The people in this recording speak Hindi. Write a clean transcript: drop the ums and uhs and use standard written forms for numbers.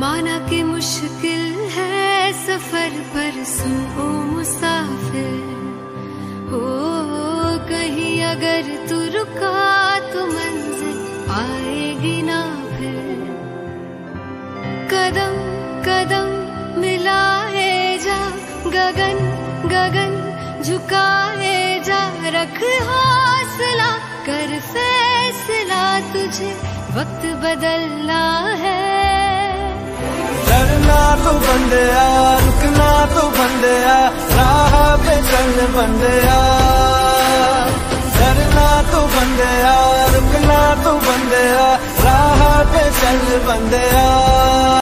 माना कि मुश्किल है सफर पर सुन ओ मुसाफिर ओ कहीं अगर तू रुका तो मंजिल आएगी ना फिर। कदम कदम मिलाए जा गगन गगन झुकाए जा रख हौसला कर फैसला तुझे वक्त बदलना है। डरना तो बंदिया रुकना तो बंदिया राह पे चल बंदिया। डरना तो बंदिया रुकना तो बंदिया राह पे चल बंदिया।